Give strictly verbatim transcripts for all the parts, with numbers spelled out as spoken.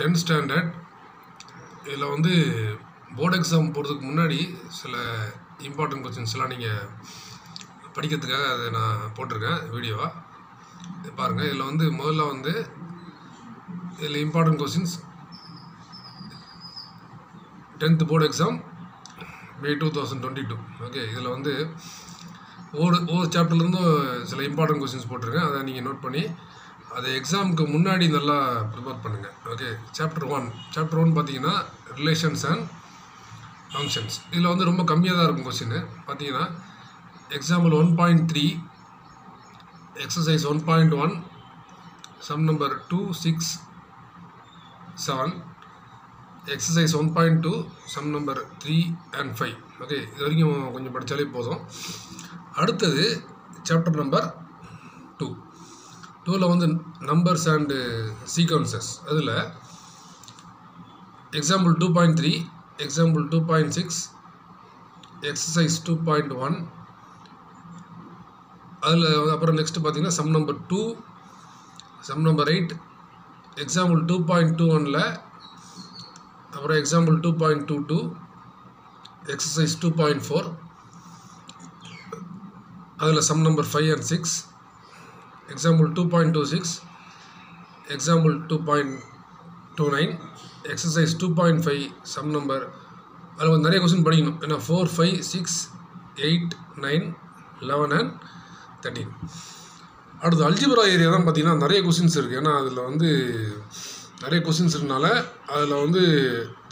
tenth standard இதில் வந்து board exam போகிறதுக்கு முன்னாடி சில இம்பார்ட்டன்ட் கொஸ்டின்ஸ்லாம் நீங்கள் படிக்கிறதுக்காக அதை நான் போட்டிருக்கேன் வீடியோவாக பாருங்கள். இதில் வந்து முதல்ல வந்து இதில் important questions tenth board exam May two thousand twenty two okay. இதில் வந்து ஒவ்வொரு ஒவ்வொரு சாப்டர்லேருந்தும் சில இம்பார்ட்டன்ட் கொஸ்டின்ஸ் போட்டிருக்கேன், அதை நீங்கள் நோட் பண்ணி அதை எக்ஸாமுக்கு முன்னாடி நல்லா ப்ரிப்பேர் பண்ணுங்கள். Okay, chapter one chapter one பார்த்தீங்கன்னா ரிலேஷன்ஸ் அண்ட் ஃபங்க்ஷன்ஸ். இதில் வந்து ரொம்ப கம்மியாக தான் இருக்கும் கொஸ்டின்னு. பார்த்தீங்கன்னா example one point three exercise one point one sum number two six seven exercise one point two sum number three and five okay. இது வரைக்கும் கொஞ்சம் படித்தாலே போதும். அடுத்தது சாப்டர் நம்பர் டூ டூவில் வந்து நம்பர்ஸ் அண்டு சீக்வன்சஸ். அதில் example two point three example two point six exercise two point one அதில் அப்புறம் நெக்ஸ்ட்டு பார்த்தீங்கன்னா sum number two sum number eight example two point two ஒனில் அப்புறம் example two point two two exercise two point four அதில் sum number five and six example two point two six example two point two nine exercise two point five sum number. அதில் வந்து நிறைய question படிக்கணும், ஏன்னா four five six eight nine eleven and thirteen. அடுத்து algebra area தான் பார்த்திங்கன்னா நிறைய questions இருக்குது, ஏன்னா அதில் வந்து நிறைய கொஸ்டின்ஸ் இருக்கனால அதில் வந்து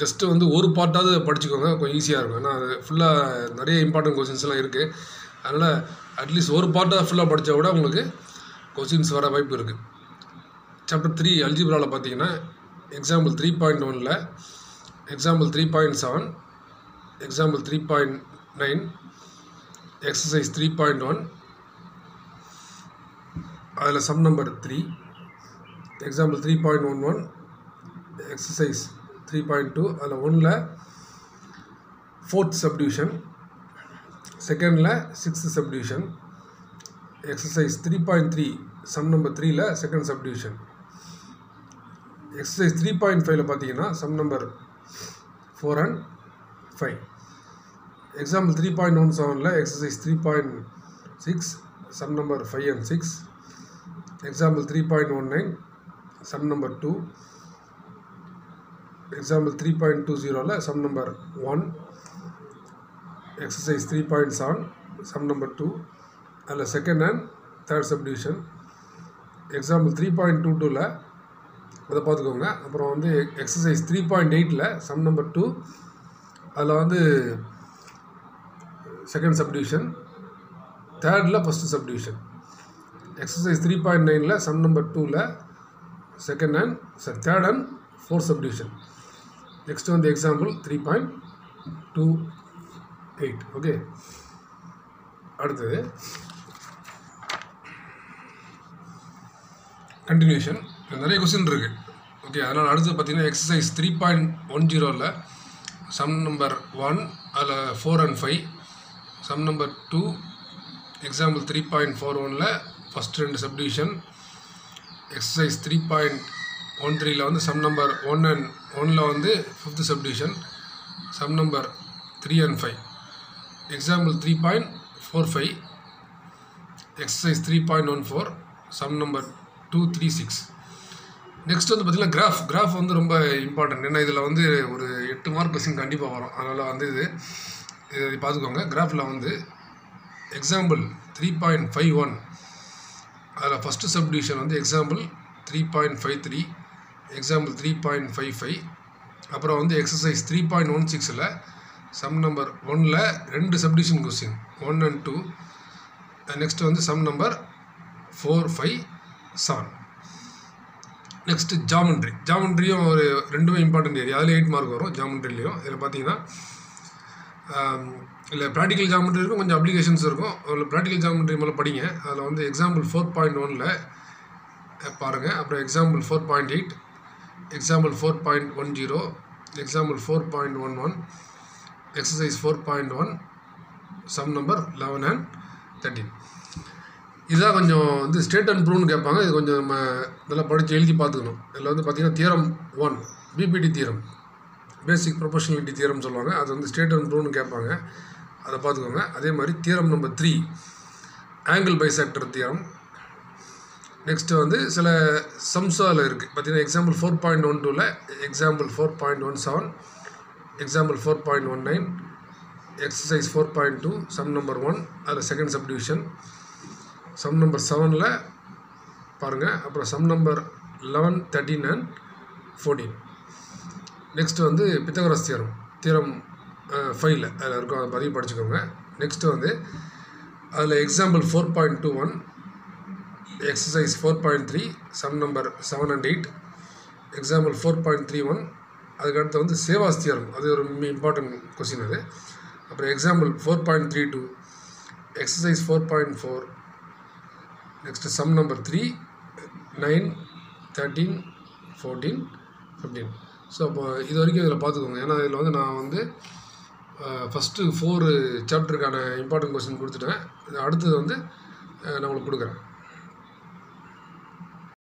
ஜஸ்ட்டு வந்து ஒரு பார்ட்டாவது படிச்சுக்கோங்க, கொஞ்சம் ஈஸியாக இருக்கும். ஏன்னா அது ஃபுல்லாக நிறைய இம்பார்ட்டன்ட் கொஸ்டின்ஸ்லாம் இருக்குது, அதனால் அட்லீஸ்ட் ஒரு பார்ட்டாக ஃபுல்லாக படித்தா கூட உங்களுக்கு கொஸ்டின்ஸ் வர வாய்ப்பு இருக்குது. சாப்டர் த்ரீ அல்ஜிப்ராவில் பார்த்தீங்கன்னா எக்ஸாம்பிள் த்ரீ பாயிண்ட் ஒனில் example three point seven example three point nine exercise three point one அதில் sum number three example three point one one exercise three point two அதில் ஒன்றில் ஃபோர்த் சப்டிவிஷன் செகண்டில் sixth subdivision exercise three point three sum number three la second subdivision exercise three point five la pathina sum number four and five example three point one seven la exercise three point six sum number five and six example three point one nine sum number two example three point two zero la sum number one exercise three point seven sum number two அதில் second and third subdivision example three point two டூவில் அதை பார்த்துக்கோங்க. அப்புறம் வந்து exercise three point எயிட்டில் sum number two அதில் வந்து second subdivision தேர்டில் first subdivision exercise three point நைனில் சம் நம்பர் டூவில் second and sorry third and fourth subdivision. Next வந்து example three point two eight okay. அடுத்தது கண்டினியூஷன், நிறைய கொஸ்டின் இருக்குது ஓகே. அதனால் அடுத்து பார்த்தீங்கன்னா எக்ஸசைஸ் த்ரீ பாயிண்ட் ஒன் ஜீரோவில் சம் நம்பர் ஒன் அதில் four and five sum number two example three point four ஒனில் ஃபஸ்ட் ரெண்டு subdivision exercise three point one த்ரீயில் வந்து சம் நம்பர் ஒன் அண்ட் ஒனில் வந்து fifth subdivision sum number three and five example three point four five exercise three point one four sum number two three six. Next வந்து பார்த்திங்கன்னா graph graph வந்து ரொம்ப important, ஏன்னா இதில் வந்து ஒரு எட்டு மார்க் கொஸ்டின் கண்டிப்பாக வரும். அதனால் வந்து இது இதை பார்த்துக்கோங்க. கிராஃபில் வந்து example three point five one அதில் ஃபஸ்ட்டு சப்டிவிஷன் வந்து example three point five three example three point five five அப்புறம் வந்து எக்ஸசைஸ் த்ரீ பாயிண்ட் ஒன் சிக்ஸில் சம் நம்பர் ஒன்னில் ரெண்டு subdivision question one and two. Next வந்து sum number four five seven. Next geometry ஜாமெண்ட்ரியும் ஒரு ரெண்டுமே இம்பார்ட்டன்ட் ஏரியா, அதில் எயிட் மார்க் வரும் ஜாமெண்ட்ரிலையும். இதில் பார்த்தீங்கன்னா இல்லை ப்ராக்டிக்கல் ஜாமெண்ட்ரி இருக்கும், கொஞ்சம் அப்ளிகேஷன்ஸ் இருக்கும். அதில் ப்ராக்டிக்கல் ஜாமெண்ட்ரி மேலே படிங்க. அதில் வந்து எக்ஸாம்பிள் ஃபோர் பாயிண்ட் ஒனில் பாருங்கள், அப்புறம் example four point eight example four point one zero example four point one one exercise four point one sum number eleven and thirteen. இதாக கொஞ்சம் வந்து ஸ்டேட் அண்ட் ப்ரூவ்னு கேட்பாங்க. இது கொஞ்சம் நம்ம நல்லா படித்து எழுதி பார்த்துக்கணும். இதில் வந்து பார்த்திங்கன்னா theorem one BPT theorem, basic proportionality theorem சொல்லுவாங்க. அது வந்து ஸ்டேட் அண்ட் ப்ரூவ்னு கேட்பாங்க, அதை பார்த்துக்கோங்க. அதே மாதிரி theorem number three angle bisector theorem. Next வந்து சில சம்சாவில் இருக்குது பார்த்திங்கன்னா எக்ஸாம்பிள் ஃபோர் பாயிண்ட் ஒன் டூவில் example four point one seven, example four point one nine, exercise four point two, sum number one, அதில் செகண்ட் சப்டிவிஷன், சம் நம்பர் செவனில் பாருங்கள். அப்புறம் sum number eleven, thirteen and fourteen. Next வந்து Pythagoras theorem theorem ஃபைவ்ல அதில் இருக்கும், அதை பதிவு படிச்சுக்கோங்க. நெக்ஸ்ட்டு வந்து அதில் example four point two one, exercise four point three, sum number seven and eight, example four point three one. அதுக்கடுத்து வந்து சேவாஸ் தியரம், அது ஒரு இம்பார்ட்டன்ட் கொஸ்டின் அது. அப்புறம் example four point three two, exercise four point four, next sum number three, nine, thirteen, fourteen, fifteen. So அப்போ இது வரைக்கும் இதில் பார்த்துக்கோங்க. ஏன்னா இதில் வந்து நான் வந்து ஃபஸ்ட்டு ஃபோரு சாப்டருக்கான இம்பார்ட்டன்ட் கொஸ்டின் கொடுத்துட்டேன். அடுத்தது வந்து நான் உங்களுக்கு கொடுக்குறேன்.